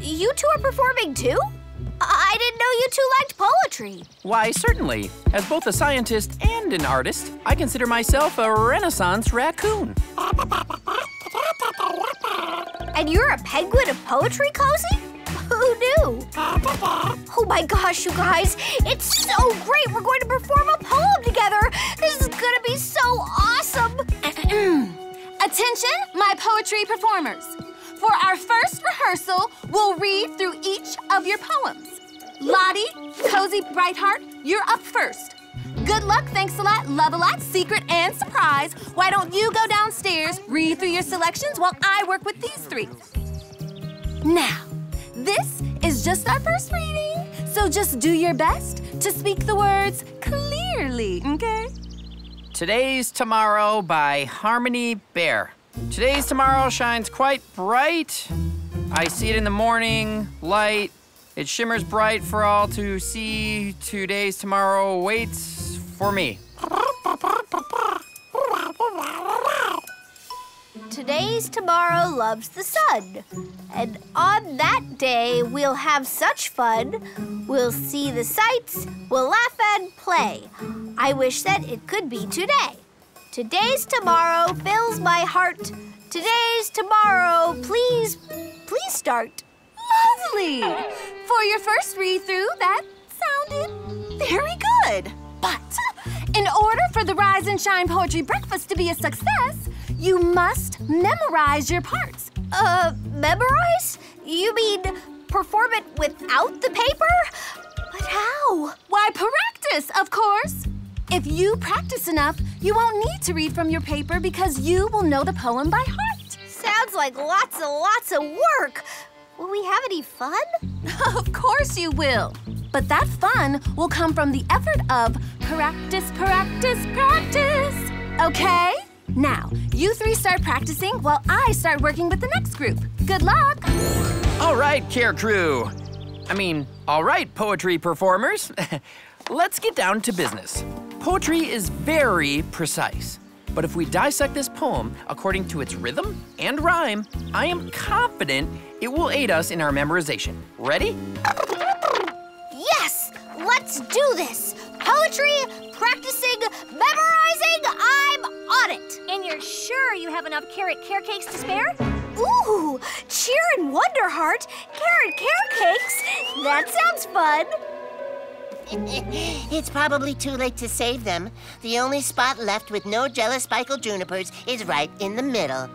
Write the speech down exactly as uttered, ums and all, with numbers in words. you two are performing too? I didn't know you two liked poetry. Why, certainly. As both a scientist and an artist, I consider myself a Renaissance raccoon. And you're a penguin of poetry, Cozy? Who knew? Oh my gosh, you guys, it's so great. We're going to perform a poem together. This is gonna be so awesome. Attention, my poetry performers. For our first rehearsal, we'll read through each of your poems. Lottie, Cozy Brightheart, you're up first. Good luck, thanks a lot, love a lot, secret and surprise. Why don't you go downstairs, read through your selections while I work with these three. Now, this is just our first reading, so just do your best to speak the words clearly, okay? Today's Tomorrow by Harmony Bear. Today's tomorrow shines quite bright. I see it in the morning light. It shimmers bright for all to see. Today's tomorrow waits for me. Today's tomorrow loves the sun. And on that day, we'll have such fun. We'll see the sights, we'll laugh and play. I wish that it could be today. Today's tomorrow fills my heart. Today's tomorrow, please, please start. Lovely. For your first read-through, that sounded very good. But in order for the Rise and Shine Poetry Breakfast to be a success, you must memorize your parts. Uh, memorize? You mean perform it without the paper? But how? Why, practice, of course. If you practice enough, you won't need to read from your paper because you will know the poem by heart. Sounds like lots and lots of work. Will we have any fun? Of course you will. But that fun will come from the effort of practice, practice, practice. Okay? Now, you three start practicing while I start working with the next group. Good luck. All right, Care Crew. I mean, all right, poetry performers. Let's get down to business. Poetry is very precise, but if we dissect this poem according to its rhythm and rhyme, I am confident it will aid us in our memorization. Ready? Yes, let's do this. Poetry, practicing, memorizing, I'm on it. And you're sure you have enough carrot care cakes to spare? Ooh, cheer and wonder heart, carrot care cakes. That sounds fun. It's probably too late to save them. The only spot left with no jealous spiked junipers is right in the middle.